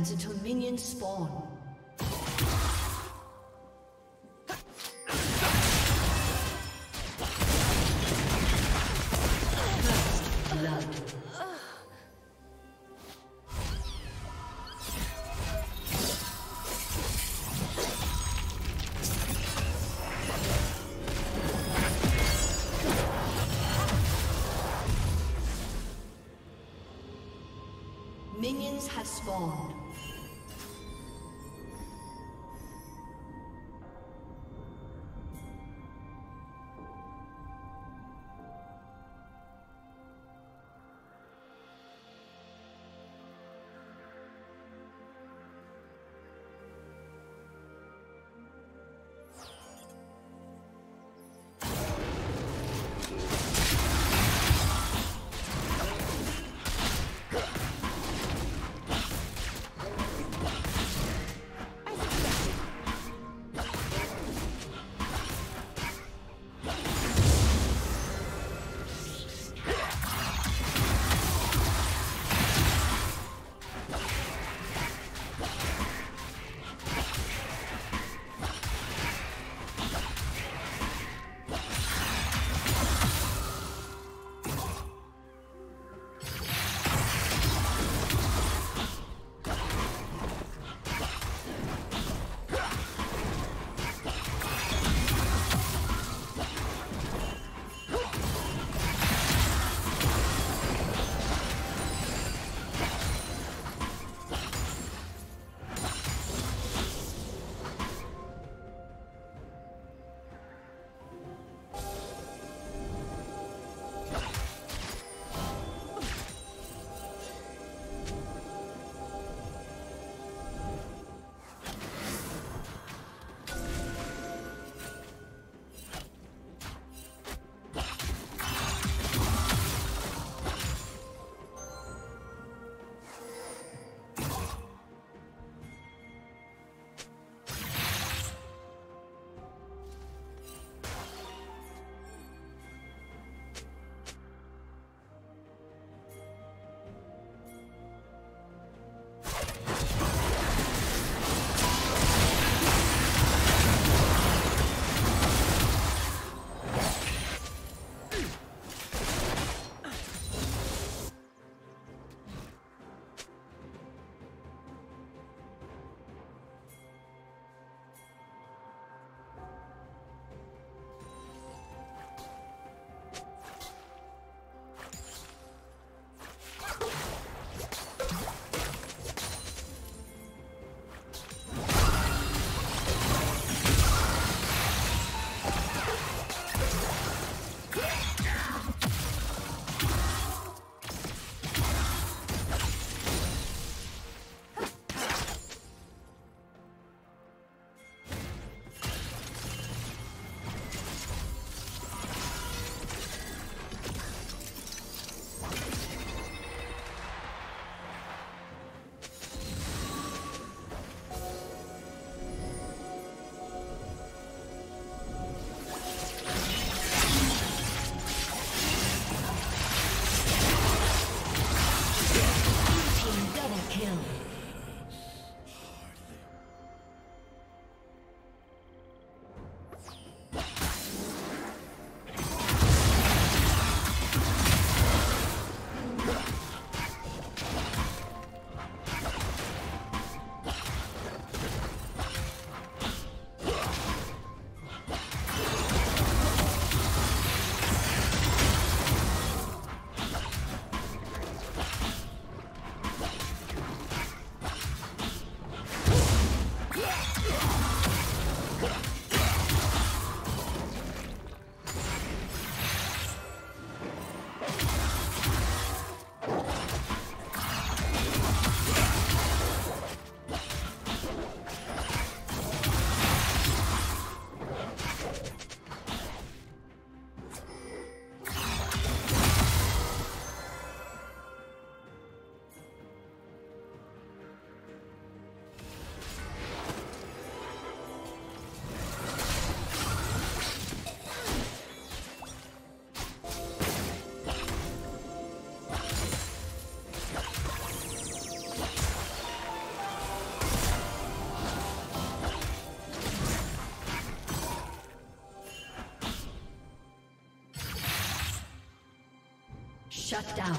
happens until minions spawn. Minions have spawned. Shut down.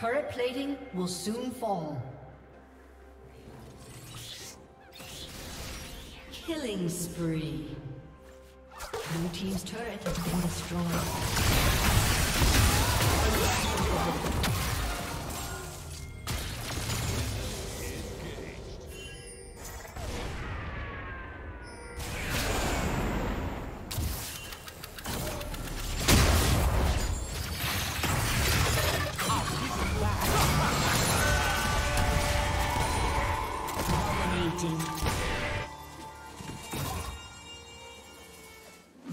Turret plating will soon fall. Killing spree. Blue team's turret has been destroyed.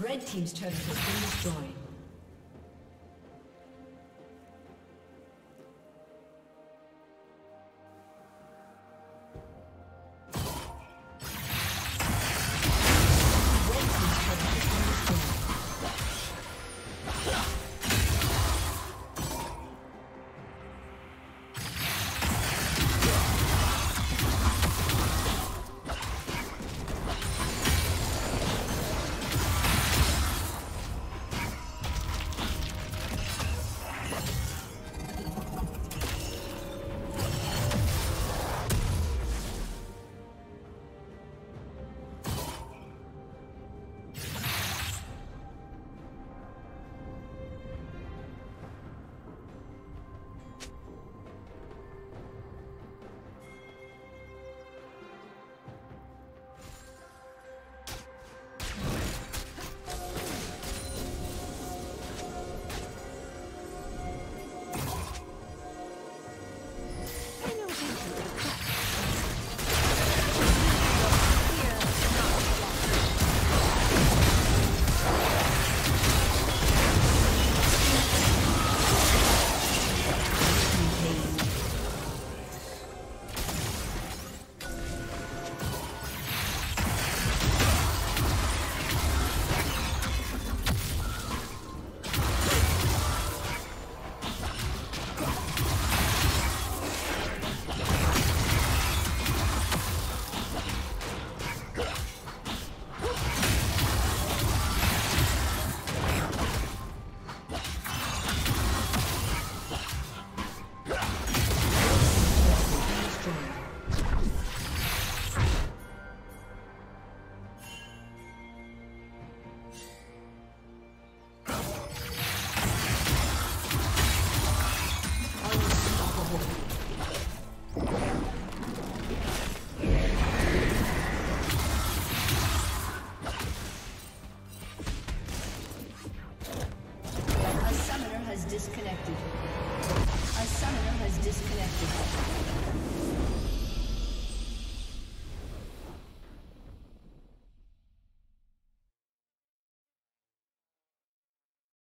Red team's turret has been destroyed.